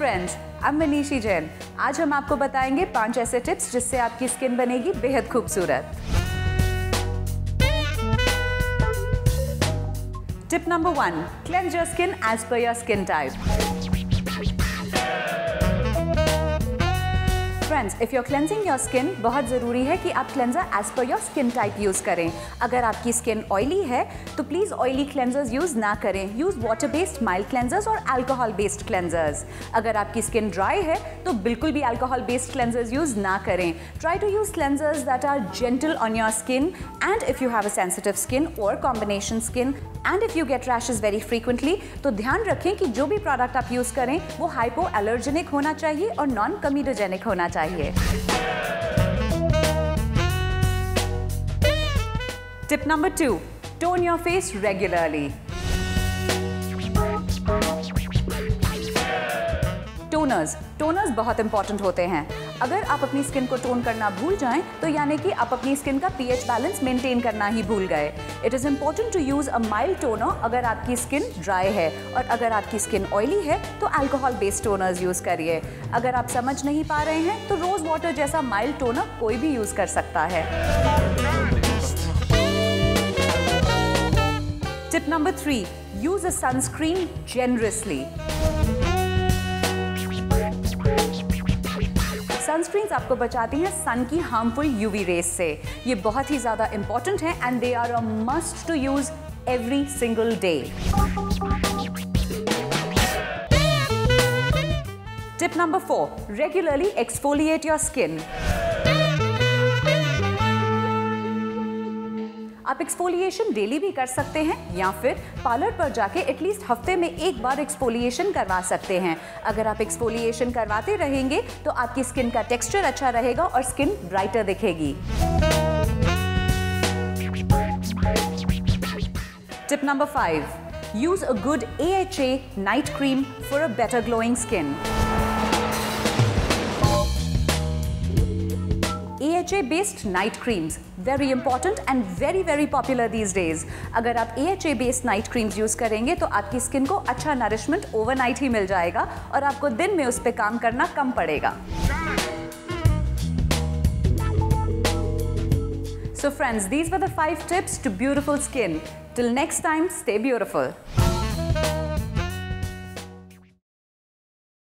Friends, I am Manishi Jain. आज हम आपको बताएंगे 5 ऐसे टिप्स जिससे आपकी स्किन बनेगी बेहद खूबसूरत। Tip number 1, cleanse your skin as per your skin type. Friends, if you are cleansing your skin, बहुत जरूरी है कि आप cleanser as per your skin type use करें। अगर आपकी स्किन ऑयली है तो प्लीज ऑयली क्लेंजर्स यूज ना करें। Use water based mild cleansers और अल्कोहल बेस्ड क्लेंजर्स। अगर आपकी स्किन ड्राई है तो बिल्कुल भी अल्कोहल बेस्ड क्लेंजर्स यूज ना करें। Try to use cleansers that are gentle on your skin, and if you have a sensitive skin और combination skin, and if you get rashes very frequently, तो ध्यान रखें कि जो भी प्रोडक्ट आप यूज करें वो हाइपो एलर्जेनिक होना चाहिए और नॉन कमीडोजेनिक होना चाहिए। Tip number 2, tone your face regularly. Toners बहुत इंपॉर्टेंट होते हैं। अगर आप अपनी स्किन को टोन करना भूल जाएं, तो यानी कि आप अपनी स्किन का पीएच बैलेंस मेंटेन करना ही भूल गए। It is important to use a mild toner अगर आपकी स्किन ड्राई है, और अगर आपकी स्किन ऑयली है तो अल्कोहल बेस्ड टोनर्स यूज़ करिए। अगर आप समझ नहीं पा रहे हैं तो रोज़ वाटर जैसा माइल्ड टोनर कोई भी यूज़ कर सकता है। Tip number 3, use a sunscreen generously. Sunscreens आपको बचाती हैं सन की हार्मफुल यूवी रेस से। ये बहुत ही ज़्यादा इम्पॉर्टेंट है and they are a must to use every single day. Tip number 4, regularly exfoliate your skin. आप एक्सफोलिएशन डेली भी कर सकते हैं या फिर पार्लर पर जाके एटलीस्ट हफ्ते में एक बार एक्सफोलिएशन करवा सकते हैं। अगर आप एक्सफोलिएशन करवाते रहेंगे तो आपकी स्किन का टेक्सचर अच्छा रहेगा और स्किन ब्राइटर दिखेगी। Tip number 5, use a good AHA night cream for a better glowing skin. AHA based night creams, very important and very very popular these days. अगर आप AHA based night creams use करेंगे तो आपकी skin को अच्छा nourishment overnight ही मिल जाएगा और आपको दिन में उस पर काम करना कम पड़ेगा। So friends, these were the 5 tips to beautiful skin. Till next time, stay beautiful.